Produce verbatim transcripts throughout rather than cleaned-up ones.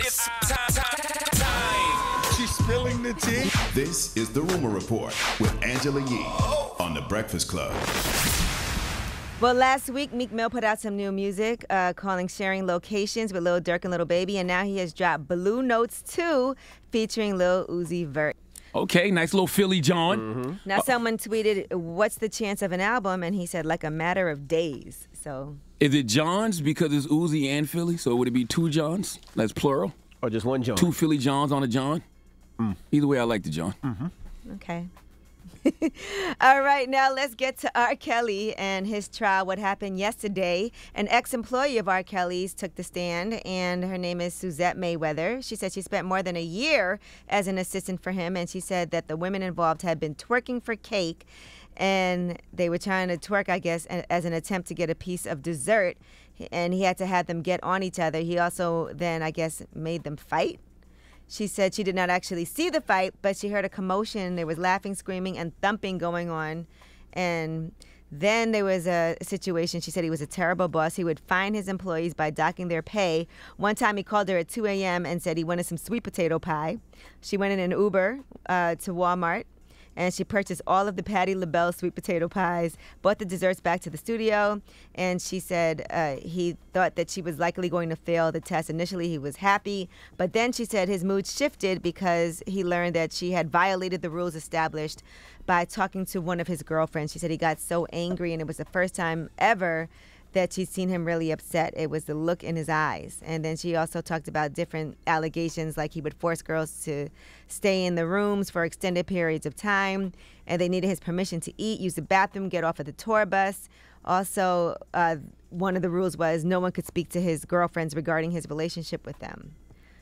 It's time, time, time. She's spilling the tea. This is The Rumor Report with Angela Yee on The Breakfast Club. Well, last week, Meek Mill put out some new music uh, calling Sharing Locations with Lil Durk and Lil Baby, and now he has dropped Blue Notes two featuring Lil Uzi Vert. Okay, nice little Philly John. Mm-hmm. Now, uh, someone tweeted, what's the chance of an album? And he said, like a matter of days. So, is it Johns because it's Uzi and Philly? So would it be two Johns? That's plural? Or just one John? Two Philly Johns on a John? Mm. Either way, I like the John. Mm-hmm. Okay. All right, now let's get to R. Kelly and his trial. What happened yesterday, an ex-employee of R. Kelly's took the stand, and her name is Suzette Mayweather. She said she spent more than a year as an assistant for him, and she said that the women involved had been twerking for cake, and they were trying to twerk, I guess, as an attempt to get a piece of dessert, and he had to have them get on each other. He also then, I guess, made them fight. She said she did not actually see the fight, but she heard a commotion. There was laughing, screaming, and thumping going on. And then there was a situation. She said he was a terrible boss. He would fine his employees by docking their pay. One time he called her at two A M and said he wanted some sweet potato pie. She went in an Uber uh, to Walmart, and she purchased all of the Patty LaBelle sweet potato pies, bought the desserts back to the studio, and she said uh, he thought that she was likely going to fail the test. Initially, he was happy, but then she said his mood shifted because he learned that she had violated the rules established by talking to one of his girlfriends. She said he got so angry, and it was the first time ever that she'd seen him really upset. It was the look in his eyes. And then she also talked about different allegations, like he would force girls to stay in the rooms for extended periods of time, and they needed his permission to eat, use the bathroom, get off of the tour bus. Also, uh, one of the rules was no one could speak to his girlfriends regarding his relationship with them.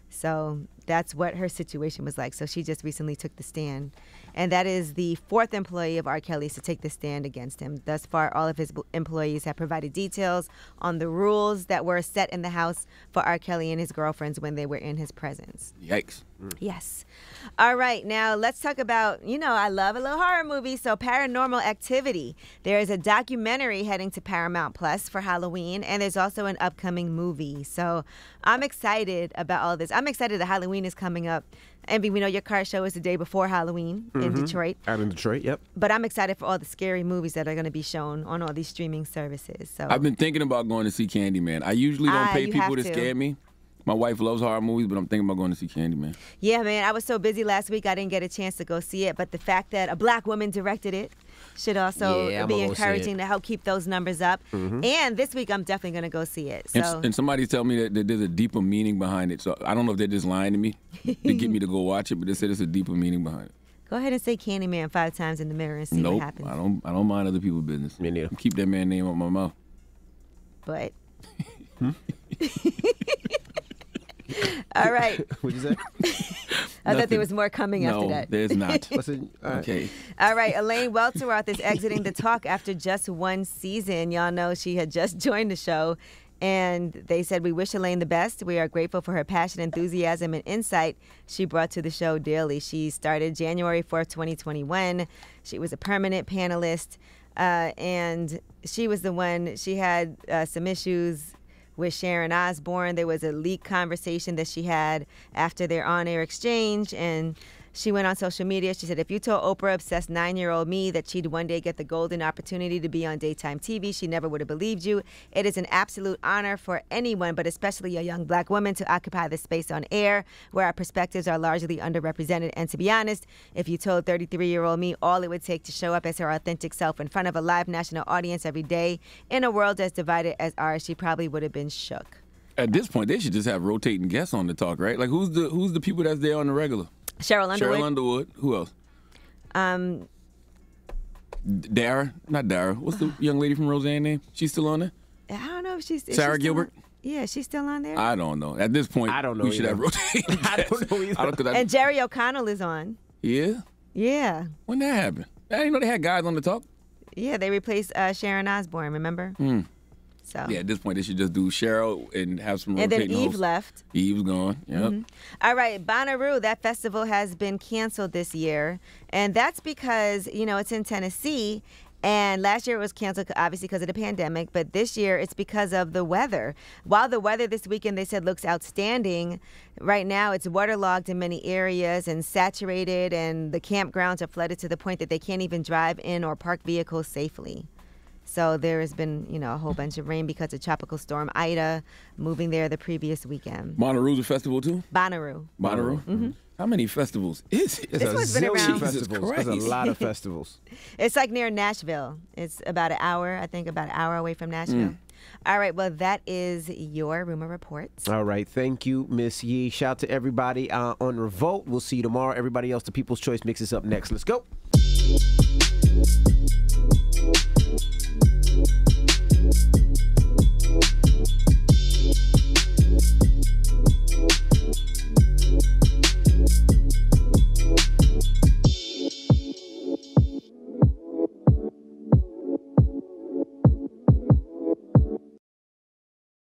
So that's what her situation was like. So she just recently took the stand. And that is the fourth employee of R. Kelly's to take the stand against him. Thus far, all of his employees have provided details on the rules that were set in the house for R. Kelly and his girlfriends when they were in his presence. Yikes. Mm. Yes. All right, now let's talk about, you know, I love a little horror movie, so Paranormal Activity. There is a documentary heading to Paramount Plus for Halloween, and there's also an upcoming movie. So I'm excited about all this. I'm excited that Halloween is coming up. Envy, we know your car show is the day before Halloween mm-hmm. in Detroit. Out in Detroit, yep. But I'm excited for all the scary movies that are going to be shown on all these streaming services. So I've been thinking about going to see Candyman. I usually don't ah, pay people to, to scare me. My wife loves horror movies, but I'm thinking about going to see Candyman. Yeah, man, I was so busy last week I didn't get a chance to go see it, but the fact that a black woman directed it should also yeah, be encouraging to help keep those numbers up. Mm-hmm. And this week I'm definitely going to go see it. So. And, and somebody tell me that, that there's a deeper meaning behind it. So I don't know if they're just lying to me to get me to go watch it, but they said there's a deeper meaning behind it. Go ahead and say Candyman five times in the mirror and see nope, what happens. I don't, I don't mind other people's business. Me neither. Keep that man's name out my mouth. But. Hmm? All right. What'd you say? I Nothing. thought there was more coming no, after that. No, there's not. All right. Okay. All right. Elaine Welteroth is exiting The Talk after just one season. Y'all know she had just joined the show, and they said, we wish Elaine the best. We are grateful for her passion, enthusiasm, and insight she brought to the show daily. She started January fourth, twenty twenty-one. She was a permanent panelist, uh, and she was the one. She had uh, some issues with Sharon Osbourne. There was a leaked conversation that she had after their on-air exchange, and she went on social media. She said, if you told Oprah obsessed nine-year-old me that she'd one day get the golden opportunity to be on daytime T V, she never would have believed you. It is an absolute honor for anyone, but especially a young black woman, to occupy the space on air where our perspectives are largely underrepresented. And to be honest, if you told thirty-three-year-old me all it would take to show up as her authentic self in front of a live national audience every day in a world as divided as ours, she probably would have been shook. At this point, they should just have rotating guests on The Talk, right? Like, who's the, who's the people that's there on the regular? Cheryl Underwood. Cheryl Underwood. Who else? Um, Dara. Not Dara. What's the young lady from Roseanne name? She's still on there? I don't know if she's... Sarah Gilbert? On, yeah, she's still on there? I don't know. At this point, I don't know we either. should have rotated. I don't know either. I don't, I, and Jerry O'Connell is on. Yeah? Yeah. When that happened? I didn't know they had guys on The Talk. Yeah, they replaced uh, Sharon Osbourne, remember? Mm. So. Yeah, at this point, they should just do Cheryl and have some rotating hosts. And then Eve left. Eve's gone. Yep. Mm-hmm. All right, Bonnaroo, that festival has been canceled this year. And that's because, you know, it's in Tennessee. And last year it was canceled, obviously, because of the pandemic. But this year it's because of the weather. While the weather this weekend, they said, looks outstanding, right now it's waterlogged in many areas and saturated, and the campgrounds are flooded to the point that they can't even drive in or park vehicles safely. So there has been, you know, a whole bunch of rain because of Tropical Storm Ida moving there the previous weekend. Bonnaroo's a festival, too? Bonnaroo. Bonnaroo? Mm-hmm. How many festivals is it? It's this one's been around. Festivals. There's a lot of festivals. It's like near Nashville. It's about an hour, I think, about an hour away from Nashville. Mm. All right, well, that is your Rumor Reports. All right, thank you, Miss Yee. Shout out to everybody uh, on Revolt. We'll see you tomorrow. Everybody else, the People's Choice mixes up next. Let's go. Thank you.